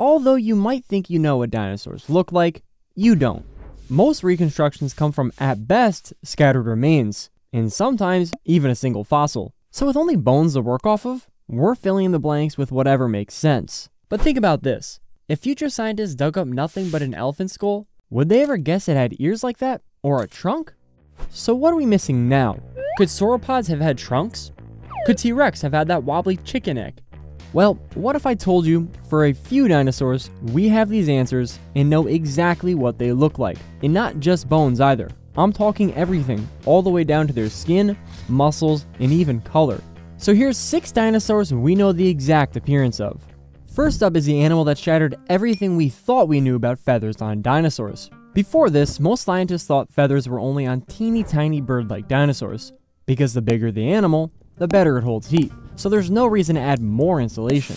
although you might think you know what dinosaurs look like, you don't. Most reconstructions come from, at best, scattered remains, and sometimes even a single fossil. So with only bones to work off of, we're filling in the blanks with whatever makes sense. But think about this. If future scientists dug up nothing but an elephant skull, would they ever guess it had ears like that? Or a trunk? So what are we missing now? Could sauropods have had trunks? Could T-Rex have had that wobbly chicken egg? Well, what if I told you, for a few dinosaurs, we have these answers and know exactly what they look like. And not just bones either. I'm talking everything, all the way down to their skin, muscles, and even color. So here's 6 dinosaurs we know the exact appearance of. First up is the animal that shattered everything we thought we knew about feathers on dinosaurs. Before this, most scientists thought feathers were only on teeny tiny bird-like dinosaurs, because the bigger the animal, the better it holds heat. So there's no reason to add more insulation.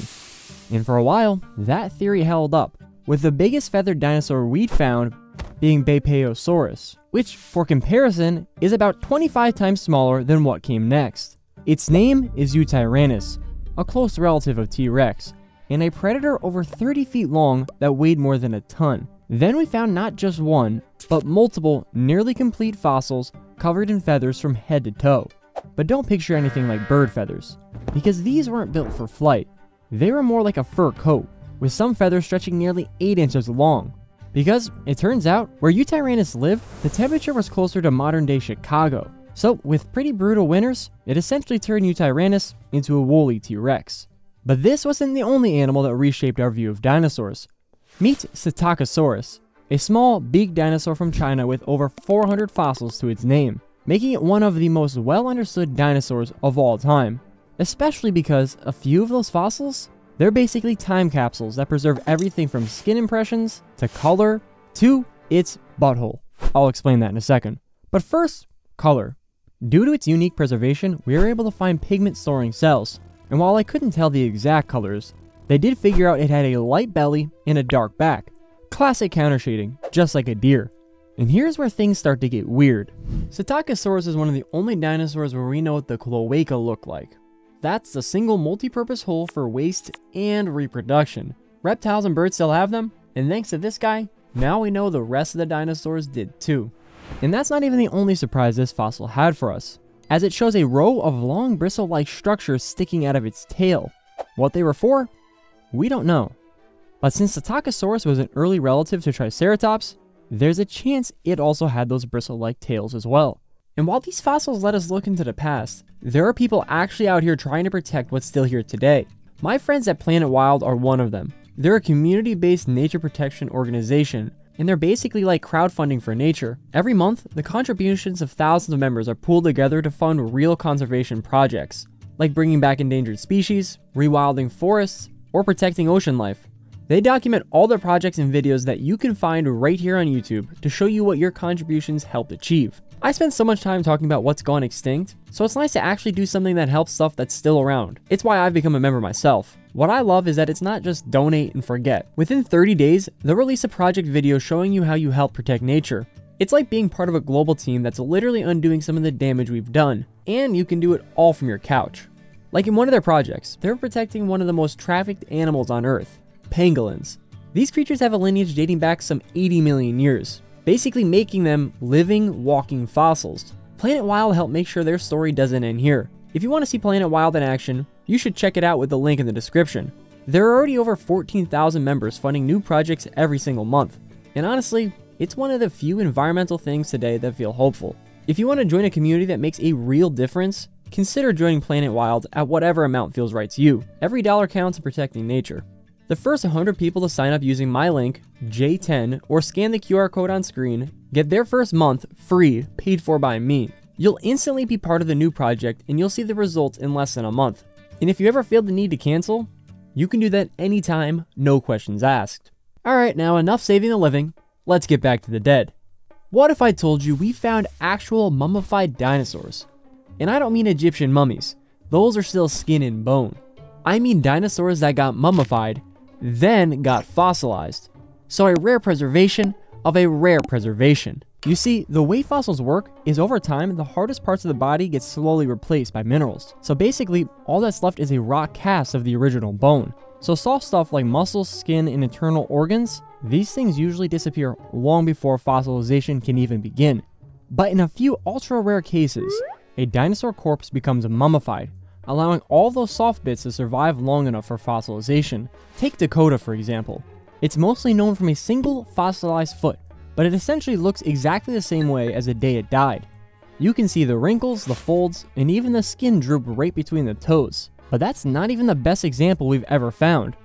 And for a while, that theory held up, with the biggest feathered dinosaur we'd found being Beipiaosaurus, which, for comparison, is about 25 times smaller than what came next. Its name is Yutyrannus, a close relative of T-Rex, and a predator over 30 feet long that weighed more than a ton. Then we found not just one, but multiple nearly complete fossils covered in feathers from head to toe. But don't picture anything like bird feathers, because these weren't built for flight. They were more like a fur coat, with some feathers stretching nearly 8 inches long. Because, it turns out, where Yutyrannus lived, the temperature was closer to modern-day Chicago. So, with pretty brutal winters, it essentially turned Yutyrannus into a woolly T-Rex. But this wasn't the only animal that reshaped our view of dinosaurs. Meet Psittacosaurus, a small, beaked dinosaur from China with over 400 fossils to its name, making it one of the most well-understood dinosaurs of all time. Especially because a few of those fossils, they're basically time capsules that preserve everything from skin impressions, to color, to its butthole. I'll explain that in a second. But first, color. Due to its unique preservation, we were able to find pigment storing cells, and while I couldn't tell the exact colors, they did figure out it had a light belly and a dark back. Classic countershading, just like a deer. And here's where things start to get weird. Psittacosaurus is one of the only dinosaurs where we know what the cloaca looked like. That's the single multi-purpose hole for waste and reproduction. Reptiles and birds still have them, and thanks to this guy, now we know the rest of the dinosaurs did too. And that's not even the only surprise this fossil had for us, as it shows a row of long bristle-like structures sticking out of its tail. What they were for? We don't know. But since Psittacosaurus was an early relative to Triceratops, there's a chance it also had those bristle-like tails as well. And while these fossils let us look into the past, there are people actually out here trying to protect what's still here today. My friends at Planet Wild are one of them. They're a community-based nature protection organization, and they're basically like crowdfunding for nature. Every month, the contributions of thousands of members are pooled together to fund real conservation projects, like bringing back endangered species, rewilding forests, or protecting ocean life. They document all their projects and videos that you can find right here on YouTube to show you what your contributions helped achieve. I spend so much time talking about what's gone extinct, so it's nice to actually do something that helps stuff that's still around. It's why I've become a member myself. What I love is that it's not just donate and forget. Within 30 days, they'll release a project video showing you how you help protect nature. It's like being part of a global team that's literally undoing some of the damage we've done, and you can do it all from your couch. Like in one of their projects, they're protecting one of the most trafficked animals on Earth, pangolins. These creatures have a lineage dating back some 80 million years, basically making them living, walking fossils. Planet Wild helped make sure their story doesn't end here. If you want to see Planet Wild in action, you should check it out with the link in the description. There are already over 14,000 members funding new projects every single month, and honestly, it's one of the few environmental things today that feel hopeful. If you want to join a community that makes a real difference, consider joining Planet Wild at whatever amount feels right to you. Every dollar counts in protecting nature. The first 100 people to sign up using my link, J10, or scan the QR code on screen, get their first month free, paid for by me. You'll instantly be part of the new project and you'll see the results in less than a month. And if you ever feel the need to cancel, you can do that anytime, no questions asked. Alright, now enough saving the living, let's get back to the dead. What if I told you we found actual mummified dinosaurs? And I don't mean Egyptian mummies, those are still skin and bone. I mean dinosaurs that got mummified, then got fossilized. So a rare preservation of a rare preservation. You see, the way fossils work is over time, the hardest parts of the body get slowly replaced by minerals. So basically, all that's left is a rock cast of the original bone. So soft stuff like muscles, skin, and internal organs, these things usually disappear long before fossilization can even begin. But in a few ultra-rare cases, a dinosaur corpse becomes mummified, allowing all those soft bits to survive long enough for fossilization. Take Dakota for example. It's mostly known from a single fossilized foot, but it essentially looks exactly the same way as the day it died. You can see the wrinkles, the folds, and even the skin droop right between the toes. But that's not even the best example we've ever found.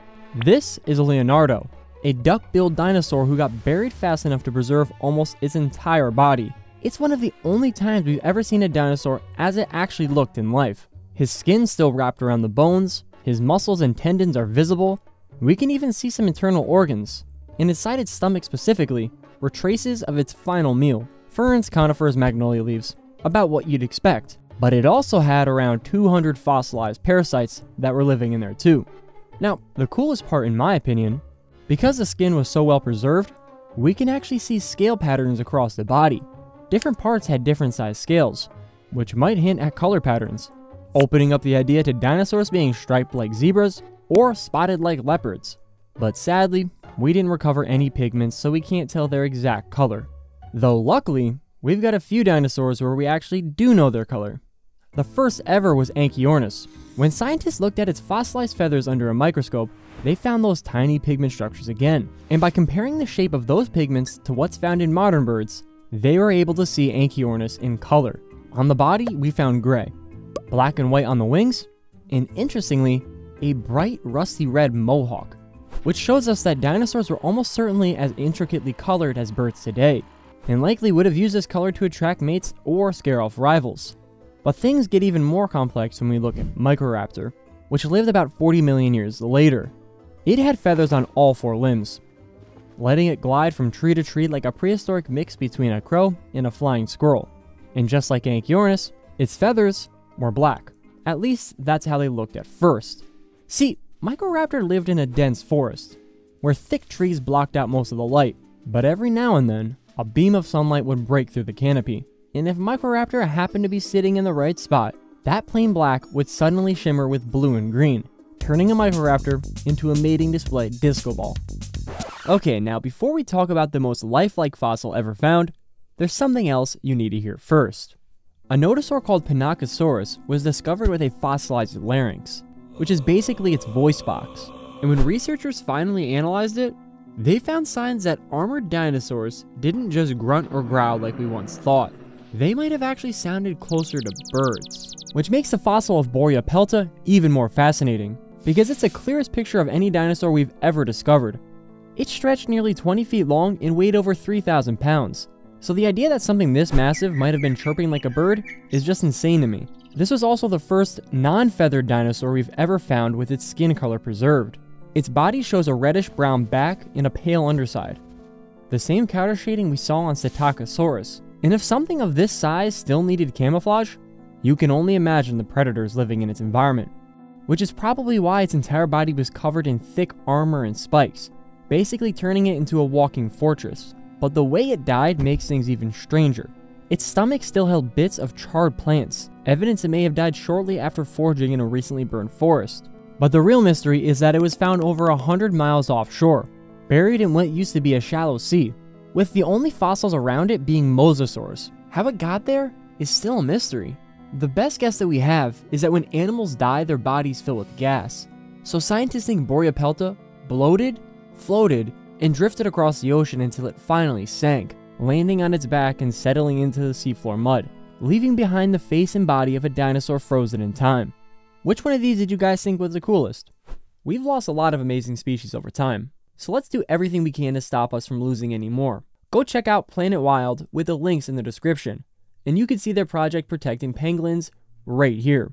This is Leonardo, a duck-billed dinosaur who got buried fast enough to preserve almost its entire body. It's one of the only times we've ever seen a dinosaur as it actually looked in life. His skin's still wrapped around the bones, his muscles and tendons are visible, we can even see some internal organs, and inside its stomach specifically were traces of its final meal, ferns, conifers, magnolia leaves, about what you'd expect. But it also had around 200 fossilized parasites that were living in there too. Now, the coolest part in my opinion, because the skin was so well preserved, we can actually see scale patterns across the body. Different parts had different size scales, which might hint at color patterns, opening up the idea to dinosaurs being striped like zebras or spotted like leopards. But sadly, we didn't recover any pigments, so we can't tell their exact color. Though luckily, we've got a few dinosaurs where we actually do know their color. The first ever was Anchiornis. When scientists looked at its fossilized feathers under a microscope, they found those tiny pigment structures again. And by comparing the shape of those pigments to what's found in modern birds, they were able to see Anchiornis in color. On the body, we found gray, black and white on the wings, and interestingly, a bright rusty red mohawk, which shows us that dinosaurs were almost certainly as intricately colored as birds today, and likely would have used this color to attract mates or scare off rivals. But things get even more complex when we look at Microraptor, which lived about 40 million years later. It had feathers on all four limbs, letting it glide from tree to tree like a prehistoric mix between a crow and a flying squirrel. And just like Anchiornis, its feathers were black. At least that's how they looked at first. See, Microraptor lived in a dense forest, where thick trees blocked out most of the light, but every now and then, a beam of sunlight would break through the canopy, and if Microraptor happened to be sitting in the right spot, that plain black would suddenly shimmer with blue and green, turning a Microraptor into a mating display disco ball. Okay, now before we talk about the most lifelike fossil ever found, there's something else you need to hear first. A notosaur called Psittacosaurus was discovered with a fossilized larynx, which is basically its voice box. And when researchers finally analyzed it, they found signs that armored dinosaurs didn't just grunt or growl like we once thought. They might have actually sounded closer to birds, which makes the fossil of Borealopelta even more fascinating, because it's the clearest picture of any dinosaur we've ever discovered. It stretched nearly 20 feet long and weighed over 3,000 pounds. So the idea that something this massive might have been chirping like a bird is just insane to me. This was also the first non-feathered dinosaur we've ever found with its skin color preserved. Its body shows a reddish-brown back and a pale underside, the same counter shading we saw on Psittacosaurus. And if something of this size still needed camouflage, you can only imagine the predators living in its environment, which is probably why its entire body was covered in thick armor and spikes, basically turning it into a walking fortress. But the way it died makes things even stranger. Its stomach still held bits of charred plants, evidence it may have died shortly after foraging in a recently burned forest. But the real mystery is that it was found over 100 miles offshore, buried in what used to be a shallow sea, with the only fossils around it being mosasaurs. How it got there is still a mystery. The best guess that we have is that when animals die, their bodies fill with gas. So scientists think Borealopelta bloated, floated, and drifted across the ocean until it finally sank, landing on its back and settling into the seafloor mud, leaving behind the face and body of a dinosaur frozen in time. Which one of these did you guys think was the coolest? We've lost a lot of amazing species over time, so let's do everything we can to stop us from losing any more. Go check out Planet Wild with the links in the description, and you can see their project protecting pangolins right here.